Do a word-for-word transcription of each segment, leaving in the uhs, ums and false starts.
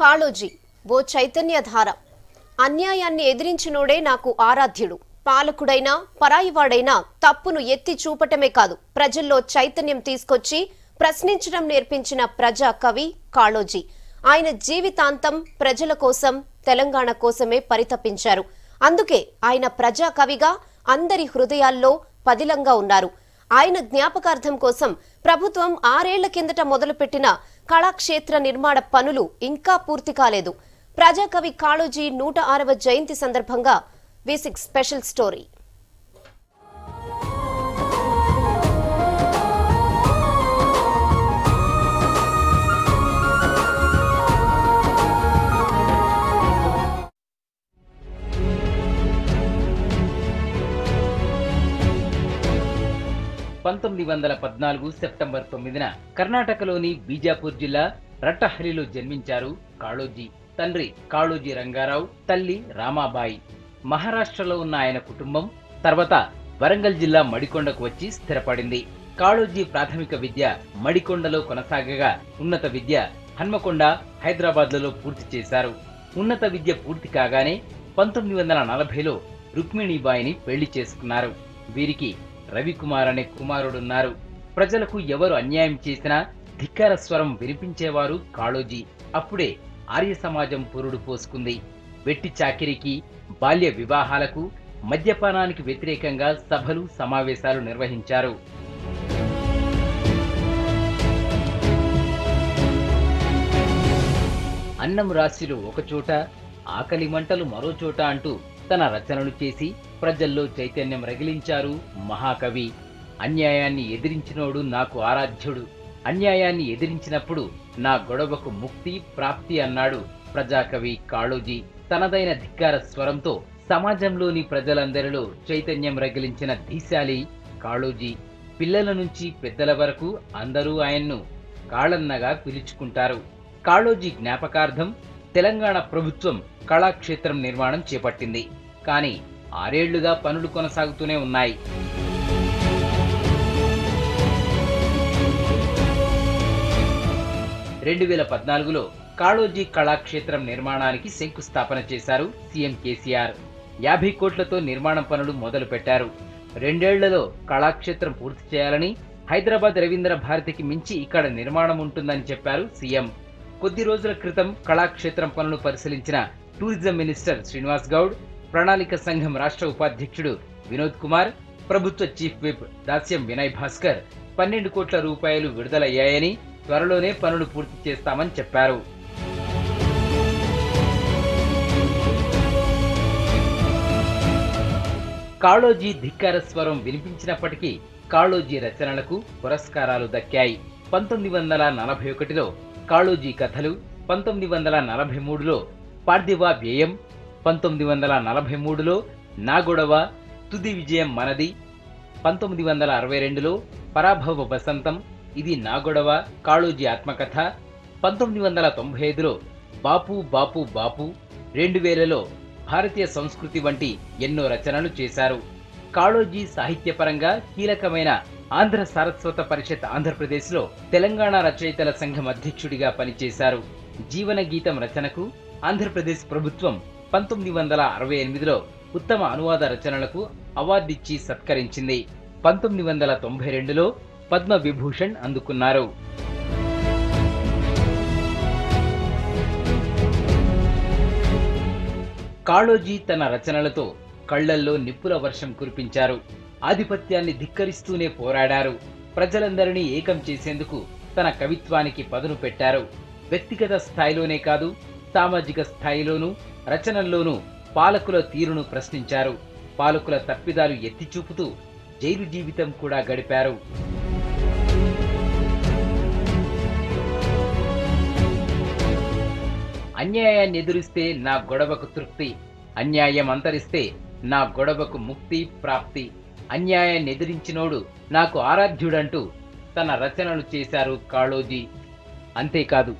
కాళోజీ ఓ చైతన్య ధార. అన్యాయాన్ని ఎదిరించినోడే నాకు ఆరాధ్యుడు. పాలకుడైనా పరాయివాడైనా తప్పును ఎత్తి చూపటమే కాదు, ప్రజల్లో చైతన్యం తీసుకొచ్చి ప్రశ్నించడం నేర్పించిన ప్రజా కవి కాళోజీ. ఆయన జీవితాంతం ప్రజల కోసం, తెలంగాణ కోసమే పరితపించారు. అందుకే ఆయన ప్రజా కవిగా అందరి హృదయాల్లో పదిలంగా ఉన్నారు. ఆయన జ్ఞాపకార్థం కోసం ప్రభుత్వం ఆరేళ్ల కిందట మొదలుపెట్టిన కళాక్షేత్ర నిర్మాణ పనులు ఇంకా పూర్తి కాలేదు. ప్రజా కవి కాళోజీ నూట ఆరవ జయంతి సందర్భంగా వి సిక్స్ స్పెషల్ స్టోరీ. పంతొమ్మిది వందల పద్నాలుగు సెప్టెంబర్ తొమ్మిదిన కర్ణాటకలోని బీజాపూర్ జిల్లా రట్టహల్లిలో జన్మించారు కాళోజీ. తండ్రి కాళోజీ రంగారావు, తల్లి రామాబాయి. మహారాష్ట్రలో ఉన్న ఆయన కుటుంబం తర్వాత వరంగల్ జిల్లా మడికొండకు వచ్చి స్థిరపడింది. కాళోజీ ప్రాథమిక విద్య మడికొండలో కొనసాగగా ఉన్నత విద్య హన్మకొండ, హైదరాబాద్లలో పూర్తి చేశారు. ఉన్నత విద్య పూర్తి కాగానే పంతొమ్మిది వందల నలభైలో రుక్మిణీబాయిని పెళ్లి చేసుకున్నారు. వీరికి రవికుమార్ అనే కుమారుడున్నారు. ప్రజలకు ఎవరు అన్యాయం చేసినా ధిక్కార స్వరం వినిపించేవారు కాళోజీ. అప్పుడే ఆర్య సమాజం పురుడు పోసుకుంది. వెట్టి చాకిరికి, బాల్య వివాహాలకు, మద్యపానానికి వ్యతిరేకంగా సభలు, సమావేశాలు నిర్వహించారు. అన్నం రాశిలో ఒకచోట, ఆకలి మంటలు మరోచోట అంటూ తన రచనలు చేసి ప్రజల్లో చైతన్యం రగిలించారు మహాకవి. అన్యాయాన్ని ఎదిరించినోడు నాకు ఆరాధ్యుడు, అన్యాయాన్ని ఎదిరించినప్పుడు నా గొడవకు ముక్తి ప్రాప్తి అన్నాడు ప్రజాకవి కాళోజీ. తనదైన ధిక్కార స్వరంతో సమాజంలోని ప్రజలందరిలో చైతన్యం రగిలించిన ధీశాలి కాళోజీ. పిల్లల నుంచి పెద్దల వరకు అందరూ ఆయన్ను కాళన్నగా పిలుచుకుంటారు. కాళోజీ జ్ఞాపకార్థం తెలంగాణ ప్రభుత్వం కళాక్షేత్రం నిర్మాణం చేపట్టింది. కానీ ఆరేళ్లుగా పనులు కొనసాగుతూనే ఉన్నాయి. రెండు వేల పద్నాలుగులో కాళోజీ కళాక్షేత్రం నిర్మాణానికి శంకుస్థాపన చేశారు సీఎం కేసీఆర్. యాభై కోట్లతో నిర్మాణం పనులు మొదలు పెట్టారు. రెండేళ్లలో కళాక్షేత్రం పూర్తి చేయాలని, హైదరాబాద్ రవీంద్ర భారతికి మించి ఇక్కడ నిర్మాణం ఉంటుందని చెప్పారు సీఎం. కొద్ది రోజుల క్రితం కళాక్షేత్రం పనులు పరిశీలించిన టూరిజం మినిస్టర్ శ్రీనివాస్ గౌడ్, ప్రణాళిక సంఘం రాష్ట్ర ఉపాధ్యక్షుడు వినోద్ కుమార్, ప్రభుత్వ చీఫ్ విప్ దాస్యం వినయ్ భాస్కర్ పన్నెండు కోట్ల రూపాయలు విడుదలయ్యాయని, త్వరలోనే పనులు పూర్తి చేస్తామని చెప్పారు. కాళోజీ ధిక్కార స్వరం వినిపించినప్పటికీ కాళోజీ రచనలకు పురస్కారాలు దక్కాయి. పంతొమ్మిది వందల నలభై ఒకటిలో కాళోజీ కథలు, పంతొమ్మిది వందల నలభై మూడులో పార్థివా వ్యయం, పంతొమ్మిది వందల నలభై మూడులో నా గొడవ, తుది విజయం మనది, పంతొమ్మిది వందల అరవై రెండులో పరాభవ వసంతం, ఇది నా గొడవ, కాళోజీ ఆత్మకథ, పంతొమ్మిది వందల తొంభై ఐదులో బాపు బాపు బాపు, రెండు వేలలో భారతీయ సంస్కృతి వంటి ఎన్నో రచనలు చేశారు. కాళోజీ సాహిత్యపరంగా కీలకమైన ఆంధ్ర సారస్వత పరిషత్ ఆంధ్రప్రదేశ్లో తెలంగాణ రచయితల సంఘం అధ్యక్షుడిగా పనిచేశారు. జీవన గీతం రచనకు ఆంధ్రప్రదేశ్ ప్రభుత్వం పంతొమ్మిది వందల అరవై ఎనిమిదిలో ఉత్తమ అనువాద రచనలకు అవార్డిచ్చి సత్కరించింది. పంతొమ్మిది వందల తొంభై రెండులో పద్మ విభూషణ్ అందుకున్నారు. కాళోజీ తన రచనలతో కళ్లల్లో నిప్పుల వర్షం కురిపించారు. ఆధిపత్యాన్ని ధిక్కరిస్తూనే పోరాడారు. ప్రజలందరినీ ఏకం చేసేందుకు తన కవిత్వానికి పదును పెట్టారు. వ్యక్తిగత స్థాయిలోనే కాదు, సామాజిక స్థాయిలోనూ రచనల్లోనూ పాలకుల తీరును ప్రశ్నించారు. పాలకుల తప్పిదాలు ఎత్తిచూపుతూ జైలు జీవితం కూడా గడిపారు. అన్యాయాన్ని ఎదురిస్తే నా గొడవకు తృప్తి, అన్యాయం అంతరిస్తే నా గొడవకు ముక్తి ప్రాప్తి, అన్యాయాన్ని ఎదిరించినోడు నాకు ఆరాధ్యుడంటూ తన రచనలు చేశారు కాళోజీ. అంతేకాదు,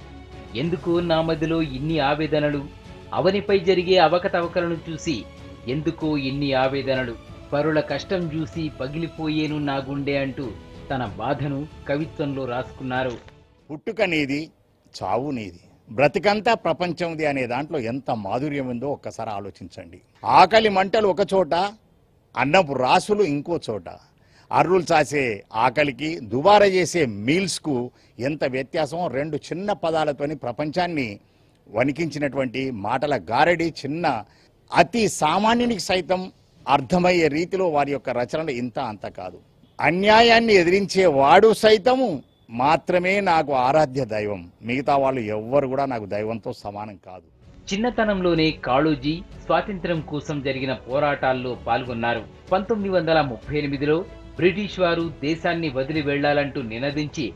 ఎందుకు నా మదిలో ఇన్ని ఆవేదనలు, అవనిపై జరిగే అవకతవకలను చూసి ఎందుకో ఇన్ని ఆవేదనలు, పరుల కష్టం చూసి పగిలిపోయేను నా గుండె అంటూ తన బాధను కవిత్వంలో రాసుకున్నారు. పుట్టుక నీది, చావు నీది, బ్రతికంతా ప్రపంచంది అనే దాంట్లో ఎంత మాధుర్యం ఉందో ఒక్కసారి ఆలోచించండి. ఆకలి మంటలు ఒక చోట, అన్నపు రాసులు ఇంకో చోట. అర్రులు చాసే ఆకలికి, దుబారా చేసే మీల్స్కు ఎంత వ్యత్యాసం. రెండు చిన్న పదాలతోని ప్రపంచాన్ని వణికించినటువంటి మాటల గారడి చిన్న అతి సామాన్యునికి సైతం అర్థమయ్యే రీతిలో వారి యొక్క రచనలు ఇంత అంత కాదు. అన్యాయాన్ని ఎదిరించేవాడు సైతము మాత్రమే నాకు ఆరాధ్య దైవం, మిగతా వాళ్ళు ఎవ్వరు కూడా నాకు దైవంతో సమానం కాదు. చిన్నతనంలోనే కాళూజీ స్వాతంత్ర్యం కోసం జరిగిన పోరాటాల్లో పాల్గొన్నారు. పంతొమ్మిది వందల ముప్పై ఎనిమిదిలో బ్రిటిష్ వారు దేశాన్ని వదిలి వెళ్లాలంటూ నినదించి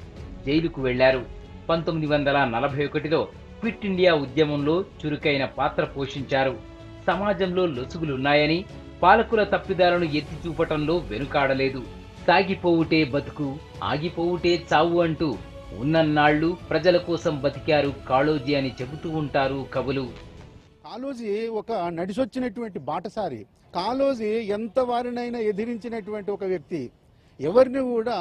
జైలుకు వెళ్లారు. పంతొమ్మిది వందల నలభై ఒకటిలో క్విట్ ఇండియా ఉద్యమంలో చురుకైన పాత్ర పోషించారు. సమాజంలో లొసుగులున్నాయని పాలకుల తప్పిదాలను ఎత్తి చూపటంలో వెనుకాడలేదు. సాగిపోవుటే బతుకు, ఆగిపోవుటే చావు అంటూ ఉన్నన్నాళ్ళు ప్రజల కోసం బతికారు కాళోజీ అని చెబుతూ ఉంటారు కవులు. కాళోజీ ఒక నడిసొచ్చినటువంటి బాటసారి. కాళోజీ ఎంత వారినైనా ఎదిరించినటువంటి ఒక వ్యక్తి. ఎవరిని కూడా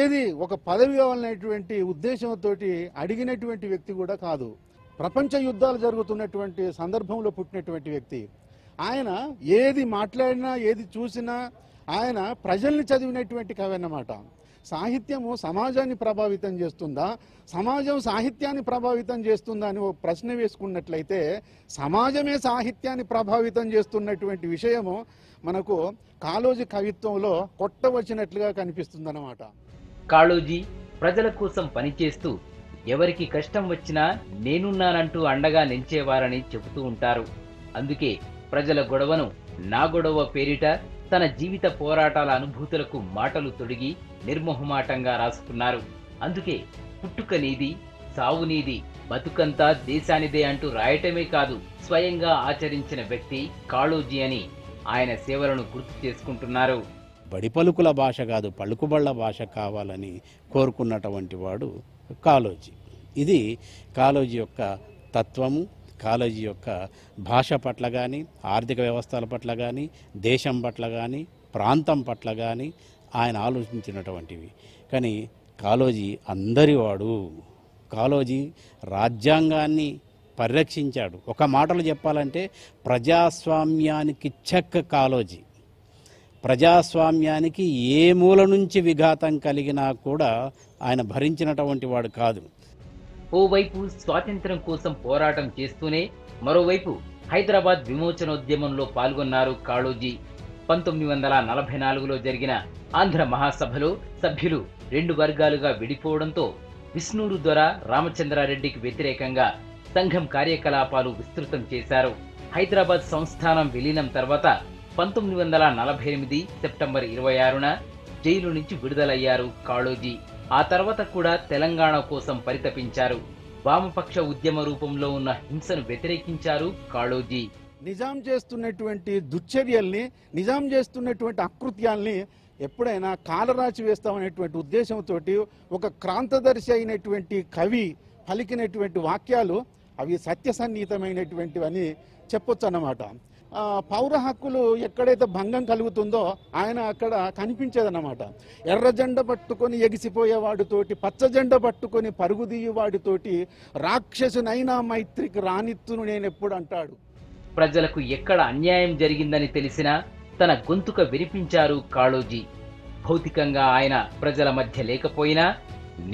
ఏది ఒక పదవి కావాలనేటువంటి ఉద్దేశంతో అడిగినటువంటి వ్యక్తి కూడా కాదు. ప్రపంచ యుద్ధాలు జరుగుతున్నటువంటి సందర్భంలో పుట్టినటువంటి వ్యక్తి ఆయన. ఏది మాట్లాడినా, ఏది చూసినా ఆయన ప్రజల్ని చదివినటువంటి కవి అన్నమాట. సాహిత్యము సమాజాన్ని ప్రభావితం చేస్తుందా, సమాజం సాహిత్యాన్ని ప్రభావితం చేస్తుందా అని ఓ ప్రశ్న వేసుకున్నట్లయితే సమాజమే సాహిత్యాన్ని ప్రభావితం చేస్తున్నటువంటి విషయము మనకు కాళోజీ కవిత్వంలో కొట్టవచ్చినట్లుగా కనిపిస్తుంది అన్నమాట. కాళోజీ ప్రజల కోసం పనిచేస్తూ ఎవరికి కష్టం వచ్చినా నేనున్నానంటూ అండగా నిలిచేవారని చెబుతూ ఉంటారు. అందుకే ప్రజల గొడవను నా గొడవ పేరిట తన జీవిత పోరాటాల అనుభూతులకు మాటలు తొడిగి నిర్మోహమాటంగా రాసుకున్నారు. అందుకే పుట్టుక నీది, సావు నీది, బతుకంతా దేశానిదే అంటూ రాయటమే కాదు స్వయంగా ఆచరించిన వ్యక్తి కాళోజీ అని ఆయన సేవలను గుర్తు చేసుకుంటున్నారు. బడిపలుకుల భాష కాదు పలుకుబళ్ళ భాష కావాలని కోరుకున్నటువంటి వాడు కాళోజీ. ఇది కాళోజీ యొక్క తత్వము. కాళోజీ యొక్క భాష పట్ల కానీ, ఆర్థిక వ్యవస్థల పట్ల కానీ, దేశం పట్ల కానీ, ప్రాంతం పట్ల కానీ ఆయన ఆలోచించినటువంటివి. కానీ కాళోజీ అందరివాడు. కాళోజీ రాజ్యాంగాన్ని పరిరక్షించాడు. ఒక మాటలో చెప్పాలంటే ప్రజాస్వామ్యానికి చెక్క కాళోజీ. ప్రజాస్వామ్యానికి ఏ మూల నుంచి విఘాతం కలిగినా కూడా ఆయన భరించినటువంటి వాడు కాదు. ఓవైపు స్వాతంత్ర్యం కోసం పోరాటం చేస్తూనే మరోవైపు హైదరాబాద్ విమోచనోద్యమంలో పాల్గొన్నారు కాళోజీ. పంతొమ్మిది వందల నలభై నాలుగులో జరిగిన ఆంధ్ర మహాసభలో సభ్యులు రెండు వర్గాలుగా విడిపోవడంతో విష్ణూరు దొర రామచంద్రారెడ్డికి వ్యతిరేకంగా సంఘం కార్యకలాపాలు విస్తృతం చేశారు. హైదరాబాద్ సంస్థానం విలీనం తర్వాత పంతొమ్మిది వందల నలభై ఎనిమిది సెప్టెంబర్ ఇరవై ఆరున జైలు నుంచి విడుదలయ్యారు కాళోజీ. ఆ తర్వాత కూడా తెలంగాణ కోసం పరితపించారు. వామపక్ష ఉద్యమ రూపంలో ఉన్న హింసను వ్యతిరేకించారు కాళోజీ. నిజాం చేస్తున్నటువంటి దుశ్చర్యల్ని, నిజాం చేస్తున్నటువంటి అకృత్యాల్ని ఎప్పుడైనా కాలరాచి వేస్తామనేటువంటి ఉద్దేశంతో ఒక క్రాంతదర్శి అయినటువంటి కవి పలికినటువంటి వాక్యాలు అవి సత్యసన్నిహితమైనటువంటివని చెప్పొచ్చు అన్నమాట. పౌర హక్కులు ఎక్కడైతే భంగం కలుగుతుందో ఆయన అక్కడ కనిపించేదన్నమాట. ఎర్ర జెండ పట్టుకొని ఎగిసిపోయేవాడితోటి, పచ్చ జెండ పట్టుకొని పరుగుదీయువాడితోటి రాక్షసునైనా మైత్రికి రానిత్తును నేనెప్పుడు అంటాడు. ప్రజలకు ఎక్కడ అన్యాయం జరిగిందని తెలిసినా తన గొంతుక వినిపించారు కాళోజీ. భౌతికంగా ఆయన ప్రజల మధ్య లేకపోయినా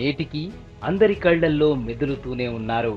నేటికి అందరి కళ్లల్లో మెదులుతూనే ఉన్నారు.